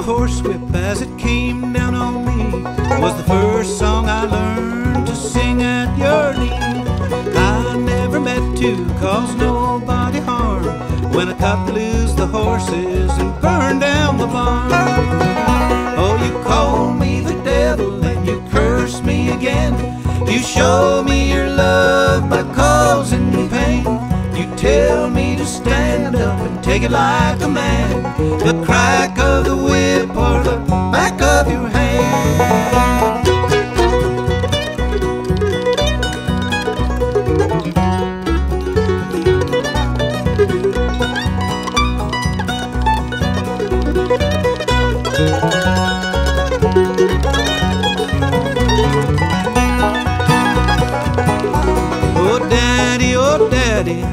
Horsewhip as it came down on me was the first song I learned to sing at your knee. I never meant to cause nobody harm when I cut loose the horses and burned down the barn. Oh, you called me the devil and you cursed me again. You show me your love by causing me pain. You tell me to stand up and take it like a man. The crack of the whip or the back of your hand.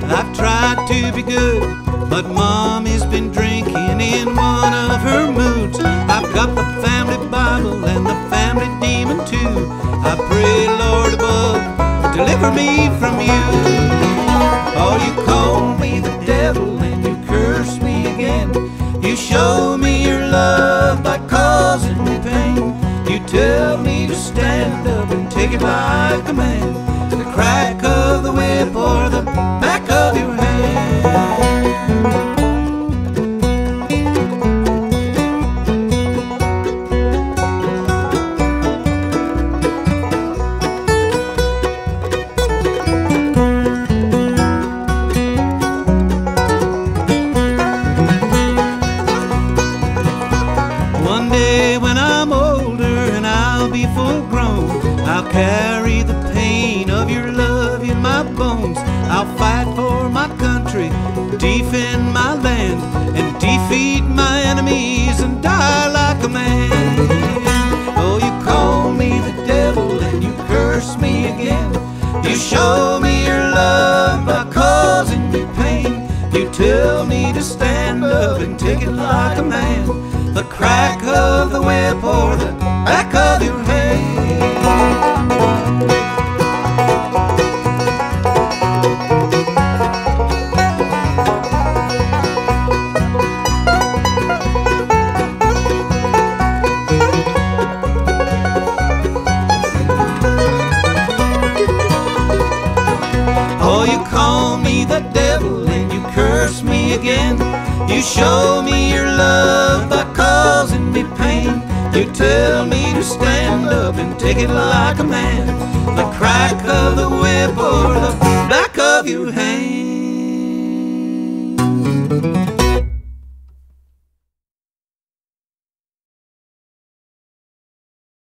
I've tried to be good, but Mommy's been drinking in one of her moods. I've got the family Bible and the family demon too. I pray, Lord above, deliver me from you. Oh, you called me the devil and you cursed me again. You show me your love by causing me pain. You tell me to stand up and take it like a man. The crack of the whip or the back of your hand. I'll fight for my country, defend my land, and defeat my enemies and die like a man. Oh, you call me the devil and you curse me again. You show me your love by causing me pain. You tell me to stand up and take it like a man. The crack of the whip or the back of your hand. Again, you show me your love by causing me pain. You tell me to stand up and take it like a man. The crack of the whip or the back of your hand.